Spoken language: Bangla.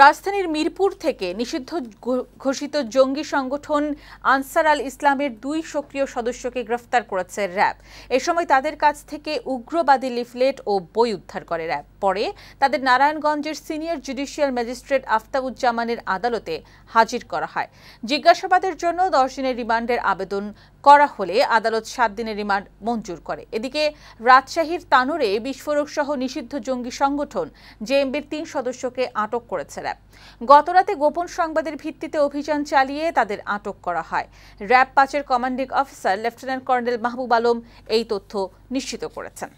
রাজধানীর মিরপুর থেকে নিষিদ্ধ ঘোষিত জঙ্গি সংগঠন আনসার আল ইসলামের দুই সক্রিয় সদস্যকে গ্রেফতার করেছে র‍্যাব। এ সময় তাদের কাছ থেকে উগ্রবাদী লিফলেট ও বই উদ্ধার করে র‍্যাব। পরে তাদের নারায়ণগঞ্জের সিনিয়র জুডিশিয়াল ম্যাজিস্ট্রেট আফতাবুজ্জামানের আদালতে হাজির করা হয়। জিজ্ঞাসাবাদের জন্য ১০ দিনের রিমান্ডের আবেদন করা হলে আদালত ৭ দিনের রিমান্ড মঞ্জুর করে। এদিকে রাজশাহীর তানোরে বিস্ফোরক সহ নিষিদ্ধ জঙ্গি সংগঠন জেএমবির ৩ সদস্যকে আটক করেছে র‍্যাব। গতরাতে গোপন সংবাদের ভিত্তিতে অভিযান চালিয়ে তাদের আটক করা হয়। র‍্যাব ৫ এর commanding officer lieutenant colonel Mahbub Alam এই তথ্য নিশ্চিত করেছেন।